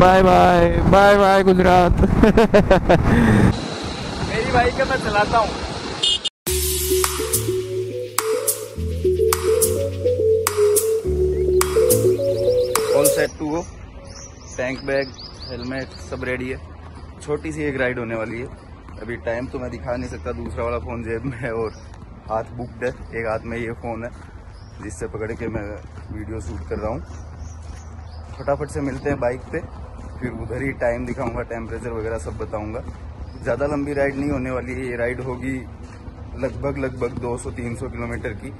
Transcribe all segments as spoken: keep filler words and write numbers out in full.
Bye bye bye bye Gujarat. मेरी bike का मैं चलाता हूँ। All set to go, tank bag helmet सब रेडी है। छोटी सी एक राइड होने वाली है। अभी टाइम तो मैं दिखा नहीं सकता, दूसरा वाला फ़ोन जेब में है और हाथ बुक्ड है। एक हाथ में ये फ़ोन है जिससे पकड़ के मैं वीडियो शूट कर रहा हूँ। फटाफट से मिलते हैं बाइक पे, फिर उधर ही टाइम दिखाऊंगा, टेम्परेचर वगैरह सब बताऊंगा। ज़्यादा लंबी राइड नहीं होने वाली है, ये राइड होगी लगभग लगभग दो सौ तीन सौ किलोमीटर की।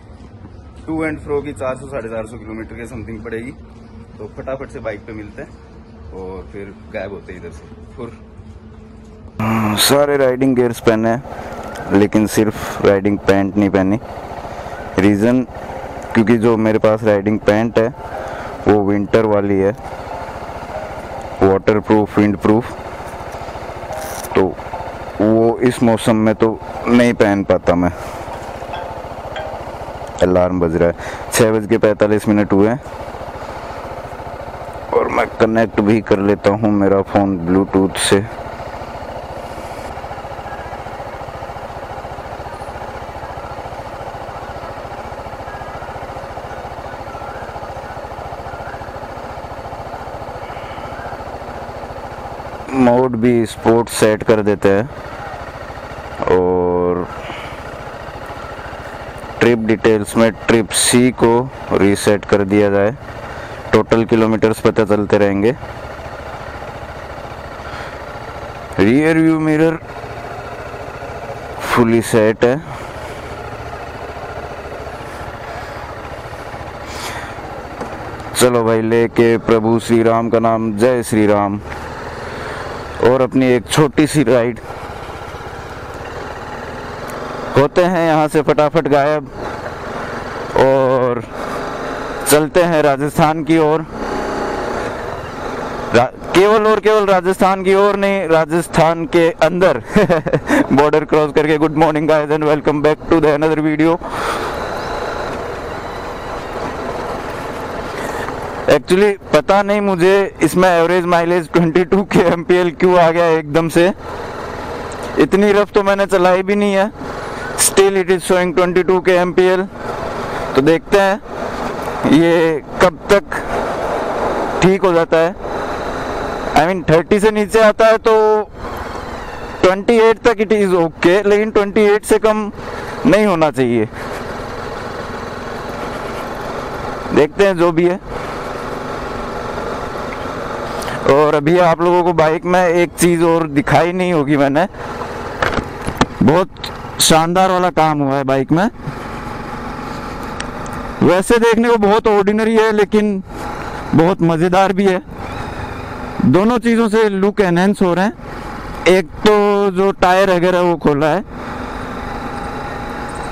टू एंड फ्रो की चार सौ साढ़े चार सौ किलोमीटर के समथिंग पड़ेगी। तो फटाफट से बाइक पे मिलते हैं और फिर गायब होते हैं इधर से। फिर सारे राइडिंग गियर्स पहने हैं, लेकिन सिर्फ राइडिंग पैंट नहीं पहनी। रीज़न क्योंकि जो मेरे पास राइडिंग पैंट है वो विंटर वाली है, वाटर प्रूफ विंड प्रूफ, तो वो इस मौसम में तो नहीं पहन पाता मैं। अलार्म बज रहा है, छः बज के पैंतालीस मिनट हुए और मैं कनेक्ट भी कर लेता हूँ मेरा फ़ोन ब्लूटूथ से। मोड भी स्पोर्ट सेट कर देते हैं और ट्रिप डिटेल्स में ट्रिप सी को रीसेट कर दिया जाए। टोटल किलोमीटर्स पता चलते रहेंगे। Rear view mirror fully set है। चलो भाई, लेके प्रभु श्री राम का नाम, जय श्री राम। और अपनी एक छोटी सी राइड होते हैं यहाँ से फटाफट गायब और चलते हैं राजस्थान की ओर। रा, केवल और केवल राजस्थान की ओर नहीं, राजस्थान के अंदर बॉर्डर क्रॉस करके। Good morning guys and welcome back to the another video. Actually पता नहीं मुझे इसमें एवरेज माइलेज बाईस के एमपीएल क्यों आ गया एकदम से। इतनी रफ तो मैंने चलाई भी नहीं है, स्टिल इट इज शोइंग बाईस के एमपीएल। तो देखते हैं ये कब तक ठीक हो जाता है। आई I मीन mean, तीस से नीचे आता है तो अट्ठाईस तक इट इज ओके, लेकिन अट्ठाईस से कम नहीं होना चाहिए। देखते हैं जो भी है। और अभी आप लोगों को बाइक में एक चीज़ और दिखाई नहीं होगी, मैंने बहुत शानदार वाला काम हुआ है बाइक में। वैसे देखने को बहुत ऑर्डिनरी है लेकिन बहुत मज़ेदार भी है। दोनों चीज़ों से लुक एनहेंस हो रहे हैं। एक तो जो टायर वगैरह वो खोला है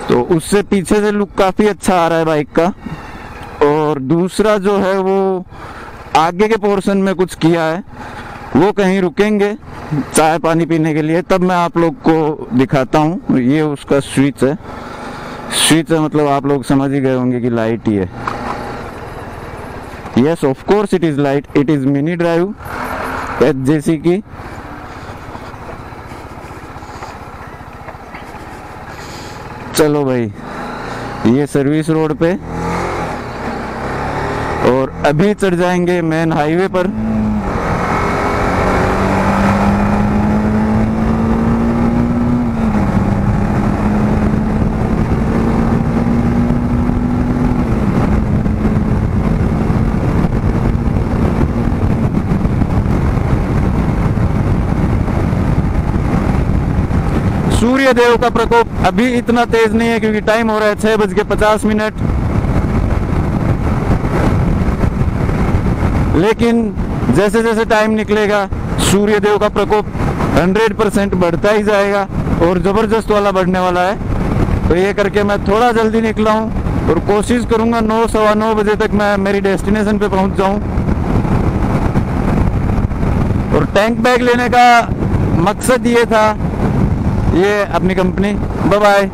तो उससे पीछे से लुक काफ़ी अच्छा आ रहा है बाइक का। और दूसरा जो है वो आगे के पोर्शन में कुछ किया है, वो कहीं रुकेंगे चाय पानी पीने के लिए तब मैं आप लोग को दिखाता हूँ। ये उसका स्विच है, स्विच है मतलब आप लोग समझ ही गए होंगे कि लाइट ही है। Yes of course it is light, it is mini drive H J C की। चलो भाई, ये सर्विस रोड पे और अभी चढ़ जाएंगे मेन हाईवे पर। सूर्यदेव का प्रकोप अभी इतना तेज नहीं है क्योंकि टाइम हो रहा है छह बज के पचास मिनट, लेकिन जैसे जैसे टाइम निकलेगा सूर्यदेव का प्रकोप सौ परसेंट बढ़ता ही जाएगा और ज़बरदस्त वाला बढ़ने वाला है। तो ये करके मैं थोड़ा जल्दी निकला हूँ और कोशिश करूँगा नौ सवा नौ बजे तक मैं मेरी डेस्टिनेशन पे पहुँच जाऊँ। और टैंक बैग लेने का मकसद ये था, ये अपनी company bye bye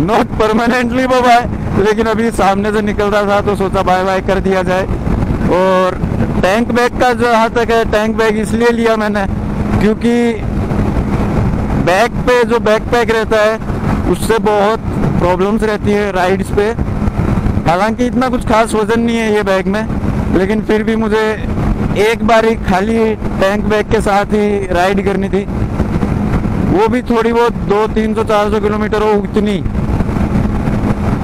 not permanently bye, लेकिन अभी सामने से निकल रहा था तो सोचा बाय बाय कर दिया जाए। और टैंक बैग का जहाँ तक है, टैंक बैग इसलिए लिया मैंने क्योंकि बैग पे जो बैकपैक रहता है उससे बहुत प्रॉब्लम्स रहती है राइड्स पे। हालांकि इतना कुछ खास वजन नहीं है ये बैग में, लेकिन फिर भी मुझे एक बार ही खाली टैंक बैग के साथ ही राइड करनी थी, वो भी थोड़ी बहुत दो तीन सौ चार सौ किलोमीटर हो उतनी।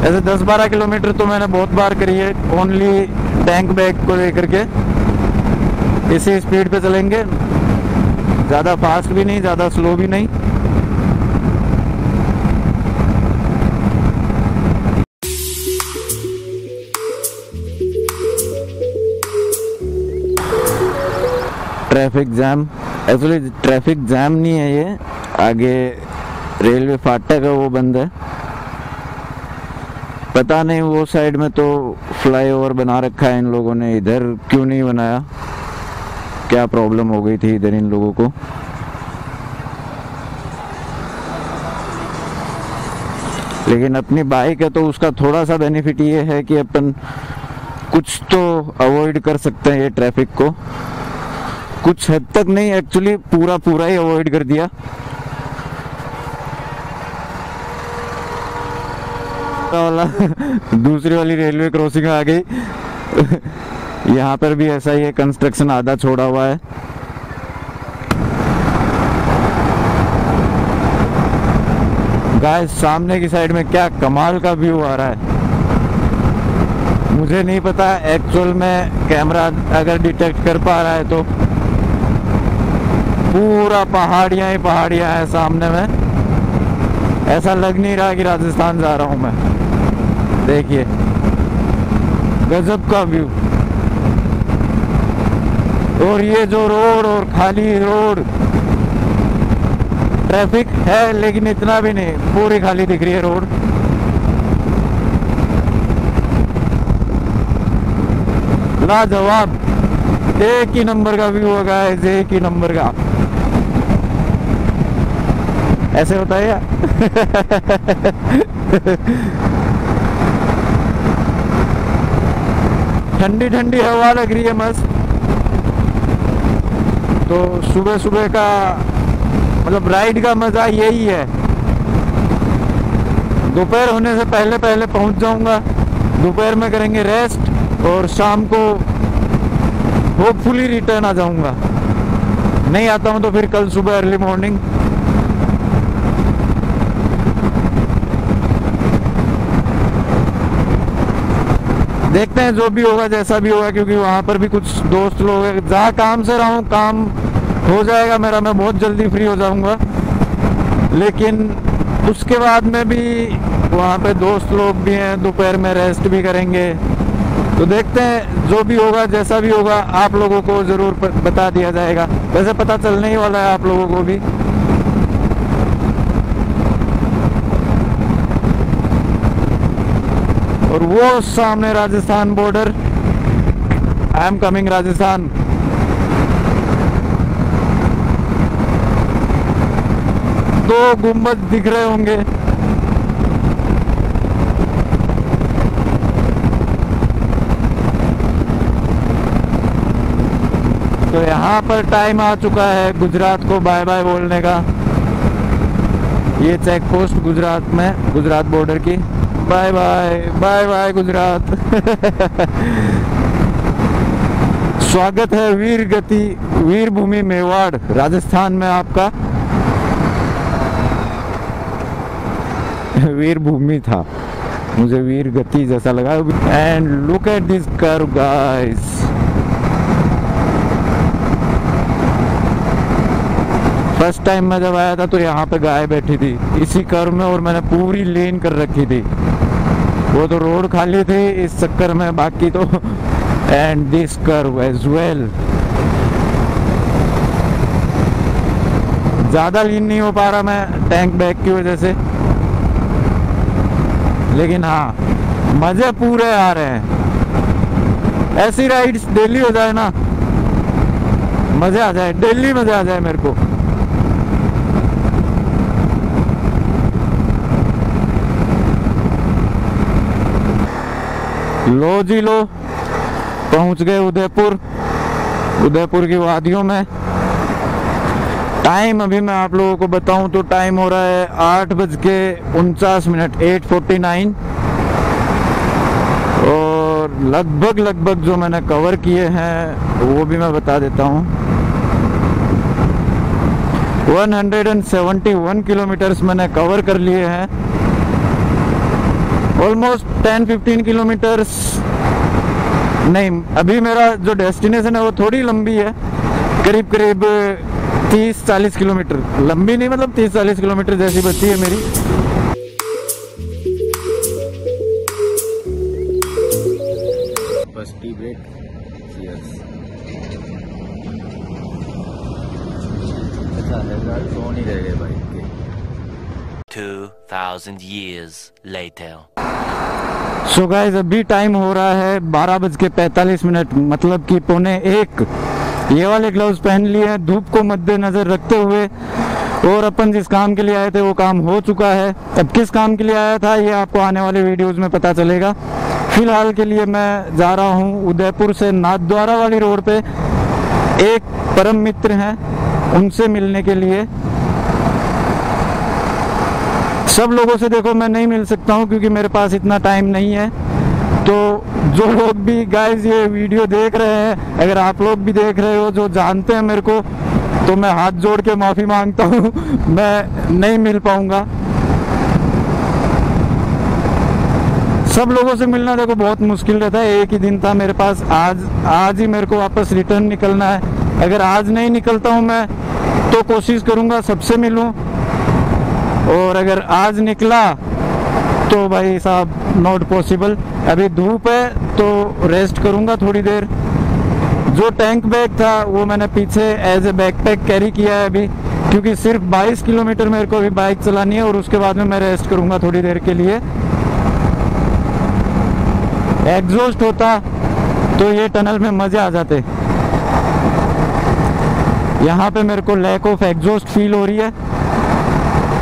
ऐसे दस बारह किलोमीटर तो मैंने बहुत बार करी है ओनली टैंक बैग को लेकर के। इसी स्पीड पे चलेंगे, ज़्यादा फास्ट भी नहीं ज़्यादा स्लो भी नहीं। Traffic jam, actually traffic jam नहीं है ये, आगे रेलवे फाटक है वो बंद है। पता नहीं वो साइड में तो फ्लाईओवर बना रखा है इन लोगों ने, इधर क्यों नहीं बनाया, क्या प्रॉब्लम हो गई थी इधर इन लोगों को। लेकिन अपनी बाइक है तो उसका थोड़ा सा बेनिफिट ये है कि अपन कुछ तो अवॉइड कर सकते हैं ये ट्रैफिक को, कुछ हद तक नहीं एक्चुअली पूरा पूरा ही अवॉइड कर दिया। वाला दूसरी वाली रेलवे क्रॉसिंग आ गई। यहाँ पर भी ऐसा ही है, कंस्ट्रक्शन आधा छोड़ा हुआ है। गाइस सामने की साइड में क्या कमाल का व्यू आ रहा है। मुझे नहीं पता एक्चुअल में कैमरा अगर डिटेक्ट कर पा रहा है तो पूरा पहाड़ियाँ ही पहाड़ियाँ है सामने में। ऐसा लग नहीं रहा कि राजस्थान जा रहा हूँ मैं। देखिए गजब का व्यू। और ये जो रोड और खाली रोड, ट्रैफिक है लेकिन इतना भी नहीं, पूरी खाली दिख रही है रोड। लाजवाब, एक ही नंबर का व्यू होगा, एक ही नंबर का। ऐसे होता है यार। ठंडी ठंडी हवा लग रही है मस्त। तो सुबह सुबह का मतलब राइड का मज़ा यही है। दोपहर होने से पहले पहले पहुंच जाऊंगा, दोपहर में करेंगे रेस्ट और शाम को होपफुली रिटर्न आ जाऊंगा। नहीं आता हूं तो फिर कल सुबह अर्ली मॉर्निंग। देखते हैं जो भी होगा जैसा भी होगा, क्योंकि वहाँ पर भी कुछ दोस्त लोग हैं। जहाँ काम से रहा हूँ काम हो जाएगा मेरा, मैं बहुत जल्दी फ्री हो जाऊँगा। लेकिन उसके बाद में भी वहाँ पे दोस्त लोग भी हैं, दोपहर में रेस्ट भी करेंगे। तो देखते हैं जो भी होगा जैसा भी होगा, आप लोगों को ज़रूर बता दिया जाएगा। वैसे पता चलने ही वाला है आप लोगों को भी। और वो सामने Rajasthan border, I am coming Rajasthan. दो गुंबद दिख रहे होंगे, तो यहाँ पर टाइम आ चुका है गुजरात को बाय बाय बोलने का। ये चेक पोस्ट गुजरात में, गुजरात बॉर्डर की। Bye bye bye bye Gujarat. स्वागत है वीर गति वीर भूमि मेवाड़ राजस्थान में आपका। वीर भूमि था, मुझे वीर गति जैसा लगा। And look at this curve guys, first time मैं जब आया था तो यहाँ पे गाय बैठी थी इसी कर्व में, और मैंने पूरी लेन कर रखी थी। वो तो रोड खाली थी इस चक्कर में, बाकी तो। And this curve as well, ज्यादा लीन नहीं हो पा रहा मैं टैंक बैग की वजह से, लेकिन हाँ मजे पूरे आ रहे हैं। ऐसी राइड्स डेली हो जाए ना, मजे आ जाए, डेली मजे आ जाए मेरे को। लो जी लो पहुंच गए उदयपुर। उदयपुर की वादियों में टाइम अभी मैं आप लोगों को बताऊं तो टाइम हो रहा है आठ बज के उनचास मिनट एट फोर्टी नाइन और लगभग लगभग जो मैंने कवर किए हैं वो भी मैं बता देता हूं। एक सौ इकहत्तर किलोमीटर्स मैंने कवर कर लिए हैं। ऑलमोस्ट दस पंद्रह किलोमीटर्स नहीं, अभी मेरा जो डेस्टिनेशन है वो थोड़ी लंबी है, करीब करीब तीस चालीस किलोमीटर, लंबी नहीं मतलब तीस चालीस किलोमीटर जैसी बची है मेरी। First tea break, cheers. two thousand years later. So guys, अभी टाइम हो रहा है बारह बज के पैंतालीस मिनट, मतलब कि पौने एक। ये वाले ग्लव्स पहन लिए हैं धूप को मद्देनजर रखते हुए, और अपन जिस काम के लिए आए थे वो काम हो चुका है। अब किस काम के लिए आया था ये आपको आने वाले वीडियोस में पता चलेगा। फिलहाल के लिए मैं जा रहा हूँ उदयपुर से नाथद्वारा वाली रोड पे, एक परम मित्र हैं उनसे मिलने के लिए। सब लोगों से देखो मैं नहीं मिल सकता हूं क्योंकि मेरे पास इतना टाइम नहीं है, तो जो लोग भी गाइस ये वीडियो देख रहे हैं, अगर आप लोग भी देख रहे हो जो जानते हैं मेरे को, तो मैं हाथ जोड़ के माफ़ी मांगता हूं, मैं नहीं मिल पाऊंगा। सब लोगों से मिलना देखो बहुत मुश्किल रहता है, एक ही दिन था मेरे पास, आज आज ही मेरे को वापस रिटर्न निकलना है। अगर आज नहीं निकलता हूं मैं तो कोशिश करूंगा सबसे मिलूं, और अगर आज निकला तो भाई साहब नॉट पॉसिबल। अभी धूप है तो रेस्ट करूंगा थोड़ी देर। जो टैंक बैग था वो मैंने पीछे एज ए बैकपैक कैरी किया है अभी, क्योंकि सिर्फ बाईस किलोमीटर मेरे को अभी बाइक चलानी है और उसके बाद में मैं रेस्ट करूंगा थोड़ी देर के लिए। एग्जॉस्ट होता तो ये टनल में मजे आ जाते। यहाँ पे मेरे को लैक ऑफ एग्जॉस्ट फील हो रही है,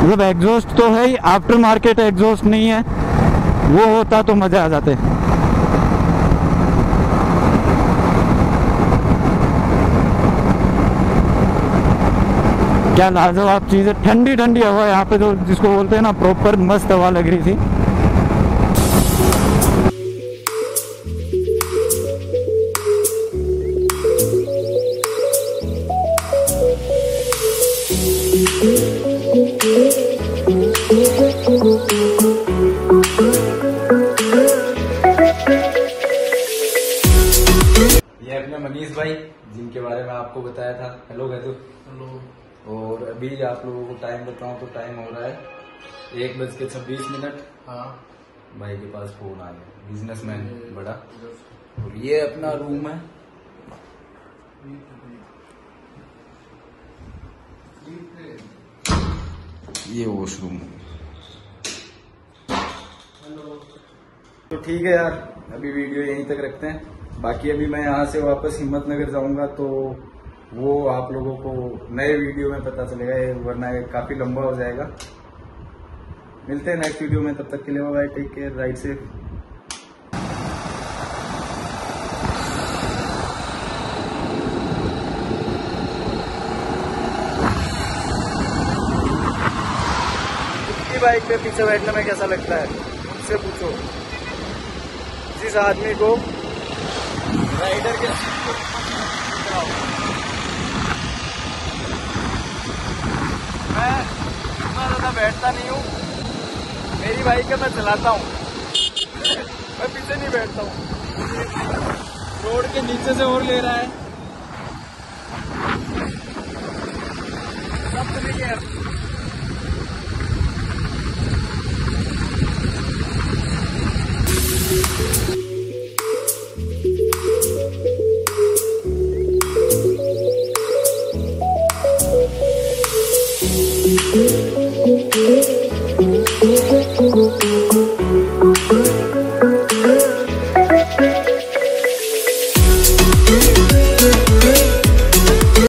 मतलब एग्जॉस्ट तो है ही, आफ्टर मार्केट एग्जॉस्ट नहीं है, वो होता तो मजा आ जाते। क्या लाजवाब चीज है, ठंडी ठंडी हवा यहाँ पे जो जिसको बोलते हैं ना, प्रॉपर मस्त हवा लग रही थी। जिनके बारे में आपको बताया था। हेलो गैदू। हेलो। और अभी आप लोगों को टाइम बताऊं तो टाइम हो रहा है एक बज के छब्बीस मिनट। हाँ, भाई के पास फोन आ गया, बिजनेसमैन बड़ा। और ये अपना रूम है, ये वॉशरूम। हेलो। तो ठीक है यार, अभी वीडियो यहीं तक रखते हैं। बाकी अभी मैं यहाँ से वापस हिम्मतनगर जाऊंगा तो वो आप लोगों को नए वीडियो में पता चलेगा, वरना ये काफी लंबा हो जाएगा। मिलते हैं नेक्स्ट वीडियो में, तब तक के लिए bye, take care, ride safe. Bike पे पीछे बैठने में कैसा लगता है उनसे पूछो, जिस आदमी को राइडर के मैं इतना ज्यादा बैठता नहीं हूँ, मेरी बाइक है मैं चलाता हूँ, मैं पीछे नहीं बैठता हूँ। रोड के नीचे से और ले रहा है, सब कुछ ठीक है। Thank you.